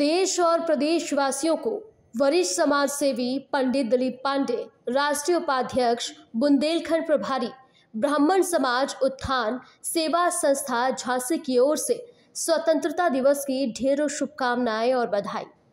देश और प्रदेशवासियों को वरिष्ठ समाज सेवी पंडित दिलीप पांडे, राष्ट्रीय उपाध्यक्ष, बुंदेलखंड प्रभारी, ब्राह्मण समाज उत्थान सेवा संस्था झांसी की ओर से स्वतंत्रता दिवस की ढेरों शुभकामनाएं और बधाई।